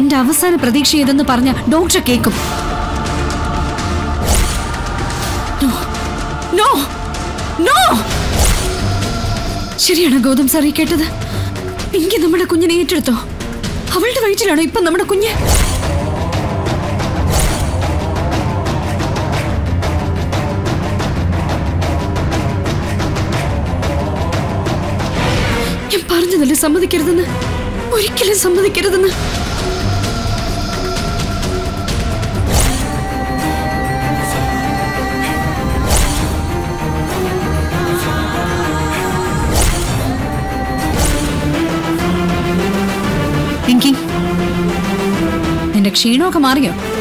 എൻടെ അവസാന പ്രതീക്ഷയെന്ന് പറഞ്ഞ ഡോക്ടർ കേക്കും. നോ നോ ശരിയാണ് ഗൗതം സാർ ഈ കേട്ടത്. പിങ്കി നമ്മുടെ കുഞ്ഞിനെ ഏറ്റെടുത്തോ? അവളുടെ വയറ്റിലാണോ ഇപ്പം നമ്മുടെ കുഞ്ഞ്? ഞാൻ പറഞ്ഞതല്ലേ സമ്മതിക്കരുതെന്ന്, ഒരിക്കലും സമ്മതിക്കരുതെന്ന്. ക്ഷീണമൊക്കെ മാറിയോ?